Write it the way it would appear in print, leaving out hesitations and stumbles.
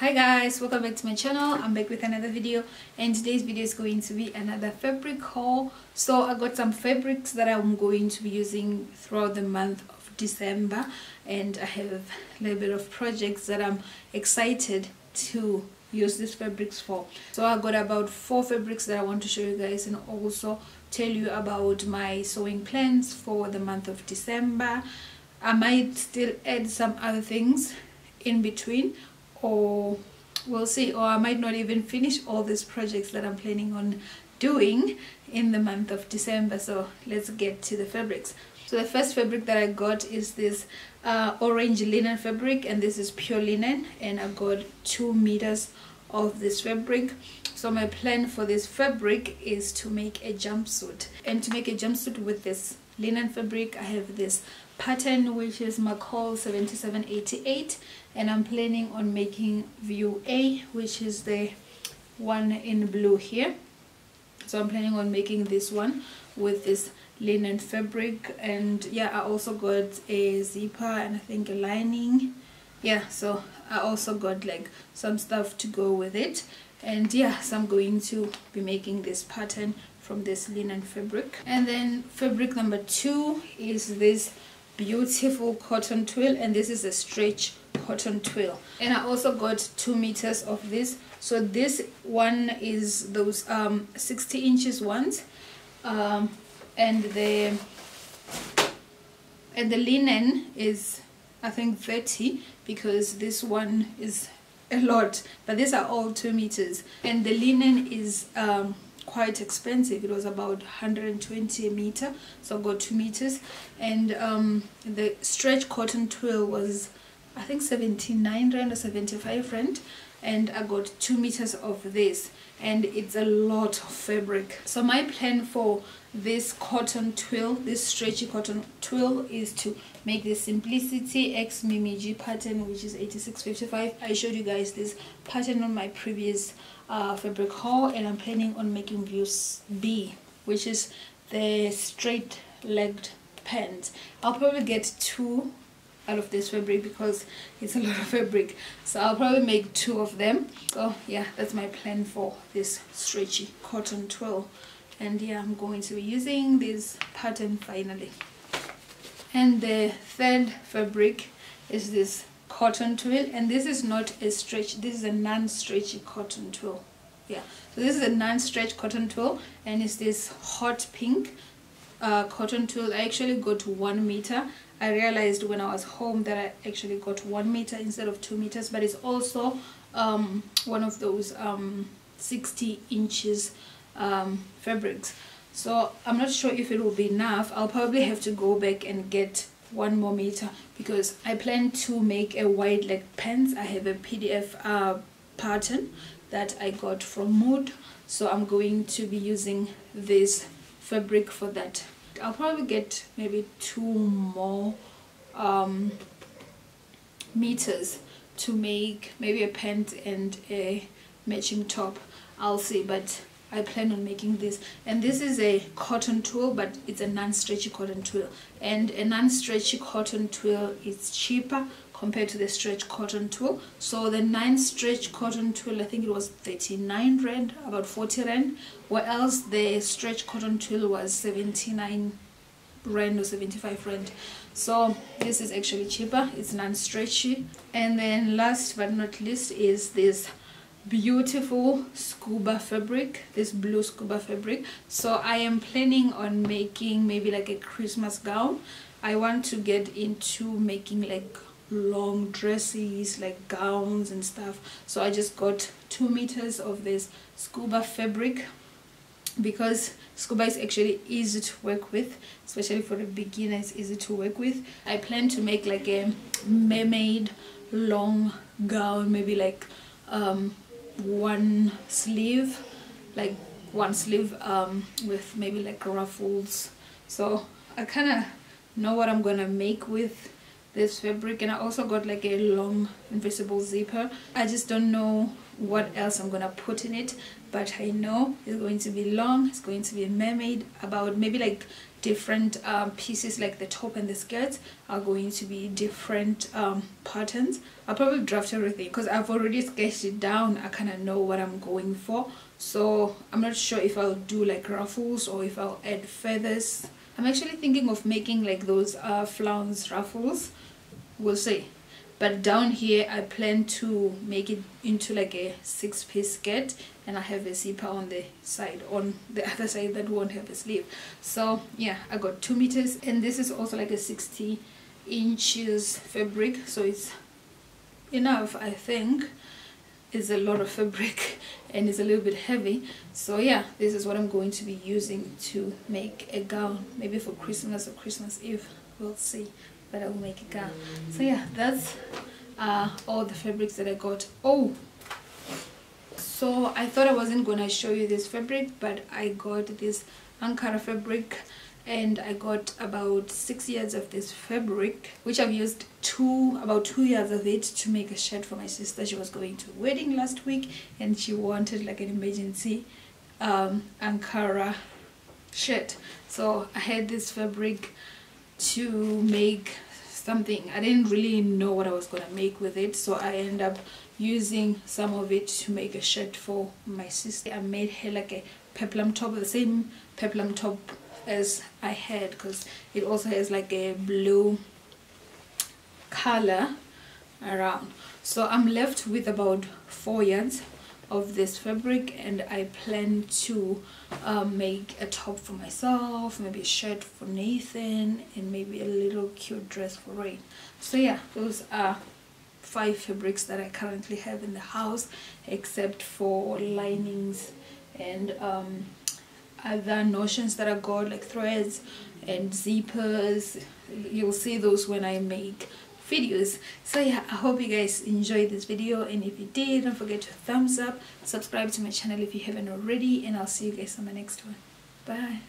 Hi guys, welcome back to my channel. I'm back with another video, and today's video is going to be another fabric haul. So I got some fabrics that I'm going to be using throughout the month of December, and I have a little bit of projects that I'm excited to use these fabrics for. So I got about 4 fabrics that I want to show you guys, and also tell you about my sewing plans for the month of December. I might still add some other things in between, or we'll see, or I might not even finish all these projects that I'm planning on doing in the month of December. So let's get to the fabrics. So the first fabric that I got is this orange linen fabric, and this is pure linen, and I got 2 meters of this fabric. So my plan for this fabric is to make a jumpsuit, and to make a jumpsuit with this linen fabric I have this pattern which is McCall 7788, and I'm planning on making view A, which is the one in blue here. So I'm planning on making this one with this linen fabric, and yeah, I also got a zipper and I think a lining. Yeah, so I also got like some stuff to go with it, and yeah, so I'm going to be making this pattern from this linen fabric. And then fabric number 2 is this beautiful cotton twill, and this is a stretch cotton twill, and I also got 2 meters of this. So this one is those 60 inches ones, and the linen is I think 30, because this one is a lot, but these are all 2 meters, and the linen is quite expensive. It was about 120 a meter, so I got 2 meters. And the stretch cotton twill was I think 79 rand or 75 rand, and I got 2 meters of this, and it's a lot of fabric. So my plan for this cotton twill, this stretchy cotton twill, is to make the Simplicity X Mimi G pattern, which is 86.55. I showed you guys this pattern on my previous fabric haul, and I'm planning on making view B, which is the straight legged pants. I'll probably get 2 out of this fabric because it's a lot of fabric, so I'll probably make 2 of them. So yeah, that's my plan for this stretchy cotton twill, and yeah, I'm going to be using this pattern finally. And the third fabric is this cotton twill, and this is not a stretch, this is a non-stretchy cotton twill. Yeah, so this is a non-stretch cotton twill, and it's this hot pink cotton twill. I actually got 1 meter. I realized when I was home that I actually got 1 meter instead of 2 meters, but it's also one of those 60 inches fabrics. So I'm not sure if it will be enough. I'll probably have to go back and get 1 more meter, because I plan to make a wide leg pants. I have a PDF pattern that I got from Mood, so I'm going to be using this fabric for that. I'll probably get maybe 2 more meters to make maybe a pant and a matching top. I'll see, but I plan on making this. And this is a cotton twill, but it's a non-stretchy cotton twill, and a non-stretchy cotton twill is cheaper compared to the stretch cotton twill. So the non-stretch cotton twill, I think it was 39 rand, about 40 rand, whereas the stretch cotton twill was 79 rand or 75 rand. So this is actually cheaper, it's non-stretchy. And then last but not least is this beautiful scuba fabric, this blue scuba fabric. So I am planning on making maybe like a Christmas gown. I want to get into making like long dresses, like gowns and stuff. So I just got 2 meters of this scuba fabric, because scuba is actually easy to work with, especially for a beginner. It's easy to work with. I plan to make like a mermaid long gown, maybe like one sleeve with maybe like ruffles. So I kind of know what I'm gonna make with this fabric, and I also got like a long invisible zipper. I just don't know what else I'm gonna put in it, but I know it's going to be long, it's going to be a mermaid, about maybe like different pieces, like the top and the skirts are going to be different patterns. I'll probably draft everything because I've already sketched it down. I kind of know what I'm going for, so I'm not sure if I'll do like ruffles or if I'll add feathers. I'm actually thinking of making like those flounce ruffles, we'll see. But down here I plan to make it into like a 6-piece skirt, and I have a zipper on the side, on the other side that won't have a sleeve. So yeah, I got 2 meters, and this is also like a 60 inches fabric, so it's enough. I think it's a lot of fabric and it's a little bit heavy, so yeah, this is what I'm going to be using to make a gown, maybe for Christmas or Christmas Eve, we'll see. But I will make a gown. So yeah, that's all the fabrics that I got. Oh, so I thought I wasn't gonna show you this fabric, but I got this Ankara fabric, and I got about 6 yards of this fabric, which I've used about two yards of it to make a shirt for my sister. She was going to a wedding last week, and she wanted like an emergency Ankara shirt. So I had this fabric to make something. I didn't really know what I was gonna make with it, so I ended up using some of it to make a shirt for my sister. I made her like a peplum top, the same peplum top as I had, because it also has like a blue color around. So I'm left with about 4 yards of this fabric, and I plan to make a top for myself, maybe a shirt for Nathan, and maybe a little cute dress for Rain. So yeah, those are 5 fabrics that I currently have in the house, except for linings and other notions that I got, like threads and zippers. You'll see those when I make videos. So yeah, I hope you guys enjoyed this video, and if you did, don't forget to thumbs up, subscribe to my channel if you haven't already, and I'll see you guys on my next one. Bye.